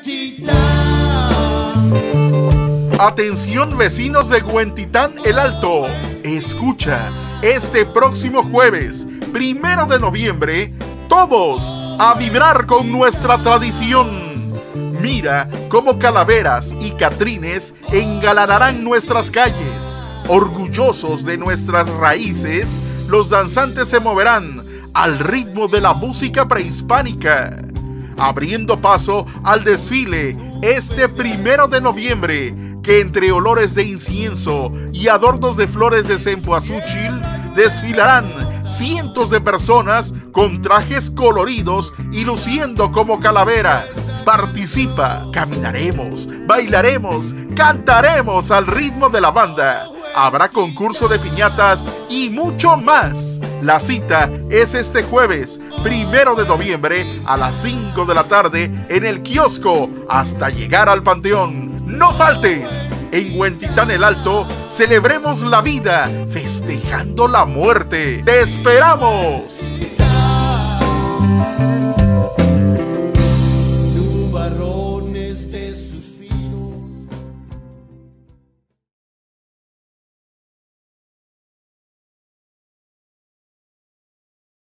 Huentitán. Atención vecinos de Huentitán el Alto, escucha, este próximo jueves, 1 de noviembre, todos a vibrar con nuestra tradición. Mira cómo calaveras y catrines engalanarán nuestras calles. Orgullosos de nuestras raíces, los danzantes se moverán al ritmo de la música prehispánica, abriendo paso al desfile este 1 de noviembre, que entre olores de incienso y adornos de flores de cempasúchil, desfilarán cientos de personas con trajes coloridos y luciendo como calaveras. Participa, caminaremos, bailaremos, cantaremos al ritmo de la banda. Habrá concurso de piñatas y mucho más. La cita es este jueves, 1 de noviembre, a las 5 de la tarde en el kiosco hasta llegar al Panteón. ¡No faltes! En Huentitán el Alto celebremos la vida festejando la muerte. ¡Te esperamos!